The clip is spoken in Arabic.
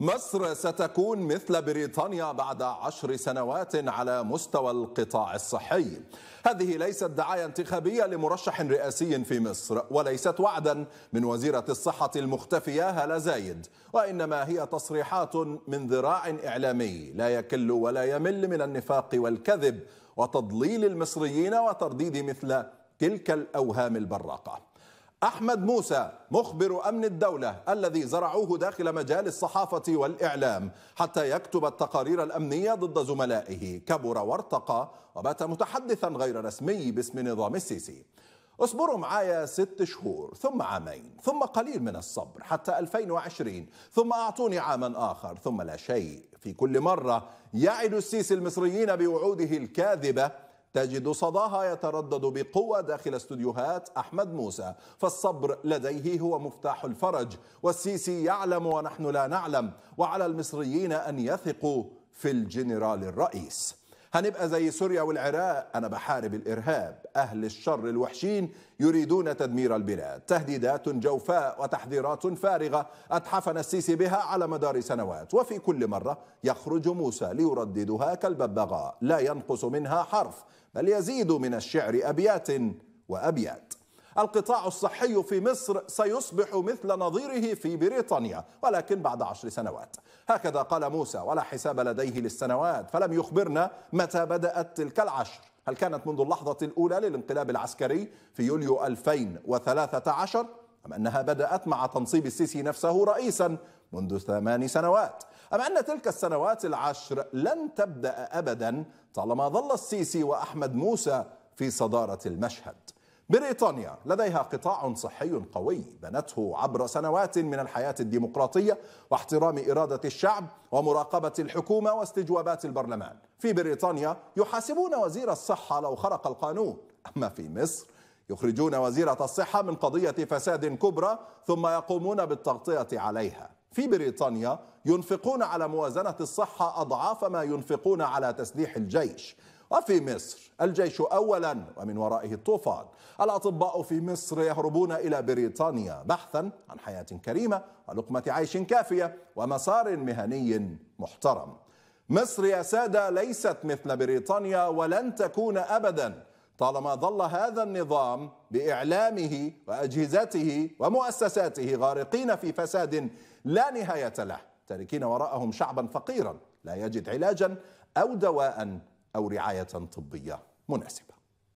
مصر ستكون مثل بريطانيا بعد 10 سنوات على مستوى القطاع الصحي. هذه ليست دعاية انتخابية لمرشح رئاسي في مصر، وليست وعدا من وزيرة الصحة المختفية هلا زايد، وإنما هي تصريحات من ذراع إعلامي لا يكل ولا يمل من النفاق والكذب وتضليل المصريين وترديد مثل تلك الأوهام البراقة. أحمد موسى مخبر أمن الدولة الذي زرعوه داخل مجال الصحافة والإعلام حتى يكتب التقارير الأمنية ضد زملائه كبر وارتقى وبات متحدثا غير رسمي باسم نظام السيسي. اصبروا معايا 6 شهور ثم 2 عام ثم قليل من الصبر حتى 2020 ثم أعطوني 1 عام آخر ثم لا شيء. في كل مرة يعد السيسي المصريين بوعوده الكاذبة تجد صداها يتردد بقوة داخل استوديوهات أحمد موسى، فالصبر لديه هو مفتاح الفرج، والسيسي يعلم ونحن لا نعلم، وعلى المصريين أن يثقوا في الجنرال الرئيس. هنبقى زي سوريا والعراق، أنا بحارب الإرهاب، أهل الشر الوحشين يريدون تدمير البلاد، تهديدات جوفاء وتحذيرات فارغة أتحفن السيسي بها على مدار سنوات، وفي كل مرة يخرج موسى ليرددها كالببغاء، لا ينقص منها حرف، بل يزيد من الشعر أبيات وأبيات. القطاع الصحي في مصر سيصبح مثل نظيره في بريطانيا ولكن بعد 10 سنوات، هكذا قال موسى، ولا حساب لديه للسنوات، فلم يخبرنا متى بدأت تلك ال10. هل كانت منذ اللحظة الأولى للانقلاب العسكري في يوليو 2013 أم أنها بدأت مع تنصيب السيسي نفسه رئيسا منذ 8 سنوات؟ أم أن تلك السنوات ال10 لن تبدأ أبدا طالما ظل السيسي وأحمد موسى في صدارة المشهد؟ بريطانيا لديها قطاع صحي قوي بنته عبر سنوات من الحياة الديمقراطية واحترام إرادة الشعب ومراقبة الحكومة واستجوابات البرلمان. في بريطانيا يحاسبون وزير الصحة لو خرق القانون، أما في مصر يخرجون وزيرة الصحة من قضية فساد كبرى ثم يقومون بالتغطية عليها. في بريطانيا ينفقون على موازنة الصحة أضعاف ما ينفقون على تسليح الجيش، وفي مصر الجيش أولا ومن ورائه الطوفان. الأطباء في مصر يهربون إلى بريطانيا بحثا عن حياة كريمة ولقمة عيش كافية ومسار مهني محترم. مصر يا سادة ليست مثل بريطانيا ولن تكون أبدا طالما ظل هذا النظام بإعلامه وأجهزته ومؤسساته غارقين في فساد لا نهاية له، تاركين وراءهم شعبا فقيرا لا يجد علاجا أو دواء أو رعاية طبية مناسبة.